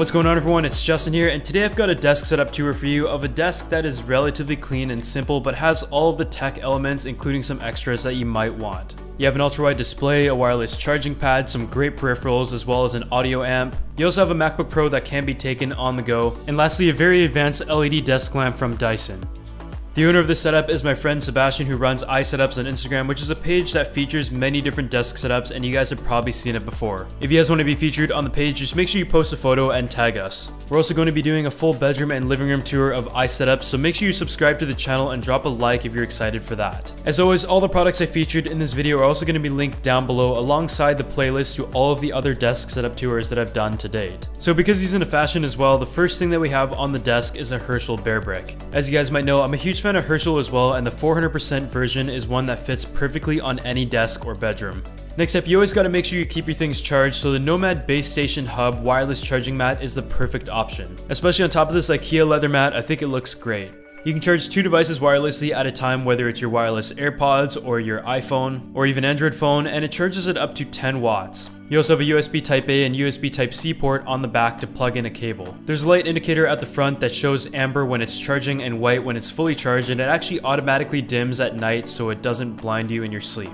What's going on, everyone? It's Justin here, and today I've got a desk setup tour for you of a desk that is relatively clean and simple but has all of the tech elements, including some extras that you might want. You have an ultra-wide display, a wireless charging pad, some great peripherals, as well as an audio amp. You also have a MacBook Pro that can be taken on the go, and lastly a very advanced LED desk lamp from Dyson. The owner of this setup is my friend Sebastian, who runs iSetups on Instagram, which is a page that features many different desk setups, and you guys have probably seen it before. If you guys want to be featured on the page, just make sure you post a photo and tag us. We're also going to be doing a full bedroom and living room tour of iSetups, so make sure you subscribe to the channel and drop a like if you're excited for that. As always, all the products I featured in this video are also going to be linked down below alongside the playlist to all of the other desk setup tours that I've done to date. So because he's into fashion as well, the first thing that we have on the desk is a Herschel Bearbrick. As you guys might know, I'm a huge fan of Herschel as well, and the 400% version is one that fits perfectly on any desk or bedroom. Next up, you always got to make sure you keep your things charged, so the Nomad Base Station Hub wireless charging mat is the perfect option. Especially on top of this IKEA leather mat, I think it looks great. You can charge two devices wirelessly at a time, whether it's your wireless AirPods or your iPhone or even Android phone, and it charges it up to 10 watts. You also have a USB Type-A and USB Type-C port on the back to plug in a cable. There's a light indicator at the front that shows amber when it's charging and white when it's fully charged, and it actually automatically dims at night so it doesn't blind you in your sleep.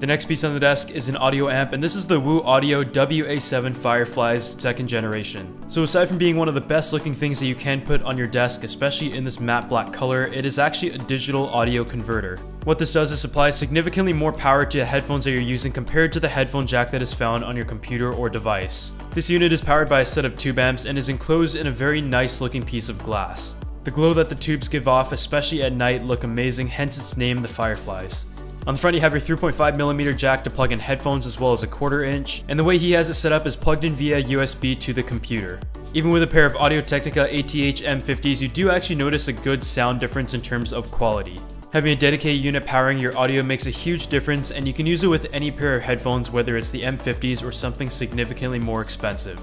The next piece on the desk is an audio amp, and this is the Woo Audio WA7 Fireflies 2nd generation. So aside from being one of the best looking things that you can put on your desk, especially in this matte black color, it is actually a digital audio converter. What this does is supply significantly more power to the headphones that you're using compared to the headphone jack that is found on your computer or device. This unit is powered by a set of tube amps and is enclosed in a very nice looking piece of glass. The glow that the tubes give off, especially at night, look amazing, hence its name, the Fireflies. On the front, you have your 3.5mm jack to plug in headphones, as well as a 1/4 inch, and the way he has it set up is plugged in via USB to the computer. Even with a pair of Audio-Technica ATH-M50s, you do actually notice a good sound difference in terms of quality. Having a dedicated unit powering your audio makes a huge difference, and you can use it with any pair of headphones, whether it's the M50s or something significantly more expensive.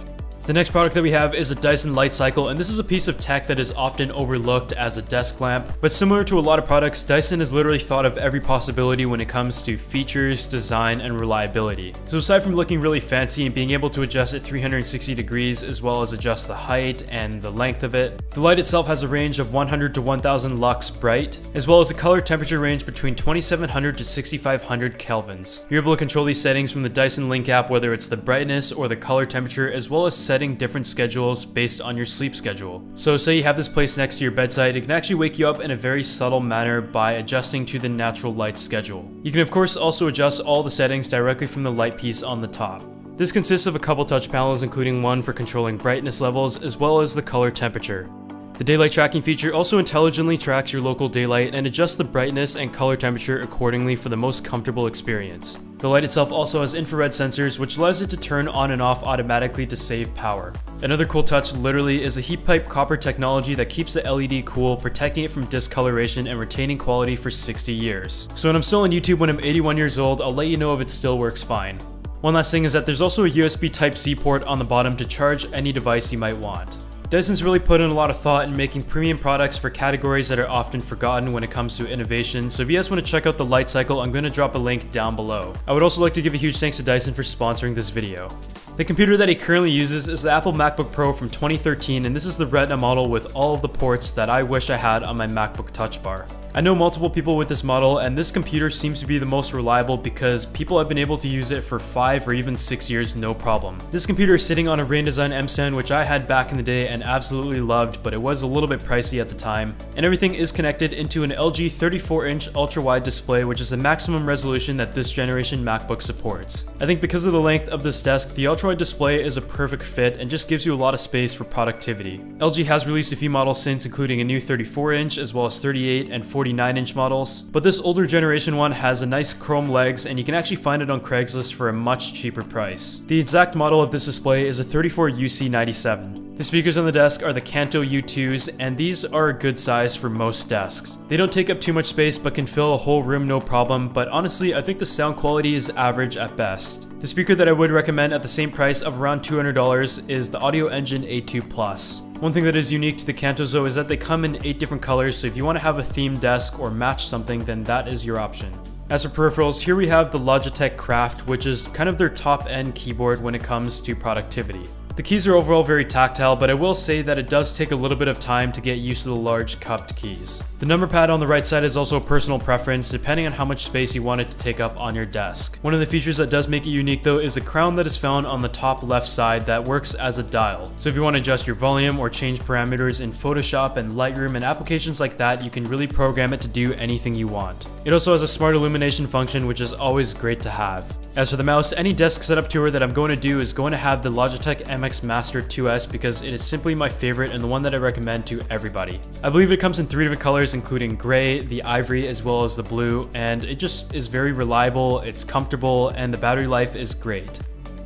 The next product that we have is a Dyson Lightcycle, and this is a piece of tech that is often overlooked as a desk lamp, but similar to a lot of products, Dyson has literally thought of every possibility when it comes to features, design, and reliability. So aside from looking really fancy and being able to adjust it 360 degrees, as well as adjust the height and the length of it, the light itself has a range of 100 to 1000 lux bright, as well as a color temperature range between 2700 to 6500 kelvins. You're able to control these settings from the Dyson Link app, whether it's the brightness or the color temperature, as well as setting different schedules based on your sleep schedule. So say you have this placed next to your bedside, it can actually wake you up in a very subtle manner by adjusting to the natural light schedule. You can of course also adjust all the settings directly from the light piece on the top. This consists of a couple touch panels, including one for controlling brightness levels as well as the color temperature. The daylight tracking feature also intelligently tracks your local daylight and adjusts the brightness and color temperature accordingly for the most comfortable experience. The light itself also has infrared sensors, which allows it to turn on and off automatically to save power. Another cool touch literally is a heat pipe copper technology that keeps the LED cool, protecting it from discoloration and retaining quality for 60 years. So when I'm still on YouTube when I'm 81 years old, I'll let you know if it still works fine. One last thing is that there's also a USB Type-C port on the bottom to charge any device you might want. Dyson's really put in a lot of thought in making premium products for categories that are often forgotten when it comes to innovation, so if you guys want to check out the Lightcycle, I'm going to drop a link down below. I would also like to give a huge thanks to Dyson for sponsoring this video. The computer that he currently uses is the Apple MacBook Pro from 2013, and this is the Retina model with all of the ports that I wish I had on my MacBook Touch Bar. I know multiple people with this model, and this computer seems to be the most reliable because people have been able to use it for 5 or even 6 years no problem. This computer is sitting on a Rain Design M stand, which I had back in the day and absolutely loved, but it was a little bit pricey at the time. And everything is connected into an LG 34-inch ultra-wide display, which is the maximum resolution that this generation MacBook supports. I think because of the length of this desk, the ultra-wide display is a perfect fit and just gives you a lot of space for productivity. LG has released a few models since, including a new 34-inch as well as 38 and 49-inch models, but this older generation one has a nice chrome legs, and you can actually find it on Craigslist for a much cheaper price. The exact model of this display is a 34UC97. The speakers on the desk are the Kanto U2s, and these are a good size for most desks. They don't take up too much space but can fill a whole room no problem, but honestly I think the sound quality is average at best. The speaker that I would recommend at the same price of around $200 is the Audio Engine A2+. One thing that is unique to the Kantos though is that they come in 8 different colors, so if you want to have a themed desk or match something, then that is your option. As for peripherals, here we have the Logitech Craft, which is kind of their top end keyboard when it comes to productivity. The The keys are overall very tactile, but I will say that it does take a little bit of time to get used to the large cupped keys. The number pad on the right side is also a personal preference depending on how much space you want it to take up on your desk. One of the features that does make it unique though is the crown that is found on the top left side that works as a dial. So if you want to adjust your volume or change parameters in Photoshop and Lightroom and applications like that, you can really program it to do anything you want. It also has a smart illumination function, which is always great to have. As for the mouse, any desk setup tour that I'm going to do is going to have the Logitech MX Master 2S because it is simply my favorite and the one that I recommend to everybody. I believe it comes in 3 different colors, including gray, the ivory, as well as the blue, and it just is very reliable, it's comfortable, and the battery life is great.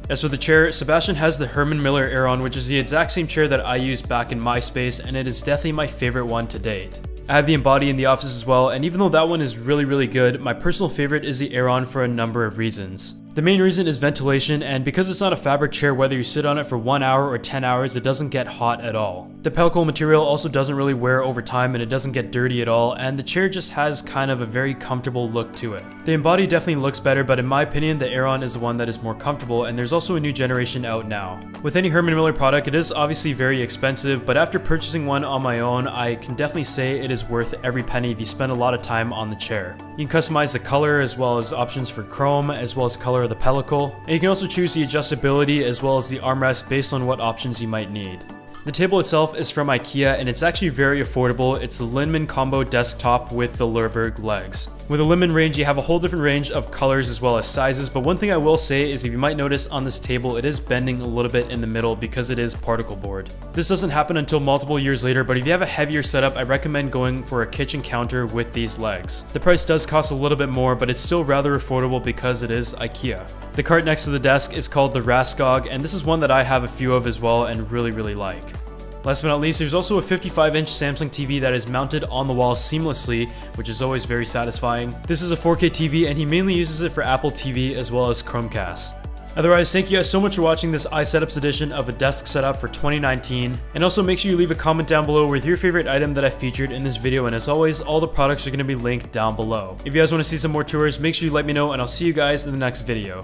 As for the chair, Sebastian has the Herman Miller Aeron, which is the exact same chair that I used back in my space, and it is definitely my favorite one to date. I have the Embody in the office as well, and even though that one is really good, my personal favorite is the Aeron for a number of reasons. The main reason is ventilation, and because it's not a fabric chair, whether you sit on it for 1 hour or 10 hours, it doesn't get hot at all. The pellicle material also doesn't really wear over time and it doesn't get dirty at all, and the chair just has kind of a very comfortable look to it. The Embody definitely looks better, but in my opinion, the Aeron is the one that is more comfortable, and there's also a new generation out now. With any Herman Miller product, it is obviously very expensive, but after purchasing one on my own, I can definitely say it is worth every penny if you spend a lot of time on the chair. You can customize the color as well as options for chrome as well as color of the pellicle, and you can also choose the adjustability as well as the armrest based on what options you might need. The table itself is from IKEA and it's actually very affordable. It's the Linnmon combo desktop with the Lerberg legs. With the Linnmon range, you have a whole different range of colors as well as sizes, but one thing I will say is if you might notice on this table, it is bending a little bit in the middle because it is particle board. This doesn't happen until multiple years later, but if you have a heavier setup, I recommend going for a kitchen counter with these legs. The price does cost a little bit more, but it's still rather affordable because it is IKEA. The cart next to the desk is called the Raskog, and this is one that I have a few of as well and really like. Last but not least, there's also a 55-inch Samsung TV that is mounted on the wall seamlessly, which is always very satisfying. This is a 4K TV and he mainly uses it for Apple TV as well as Chromecast. Otherwise, thank you guys so much for watching this iSetups edition of a desk setup for 2019. And also make sure you leave a comment down below with your favorite item that I featured in this video. And as always, all the products are going to be linked down below. If you guys want to see some more tours, make sure you let me know and I'll see you guys in the next video.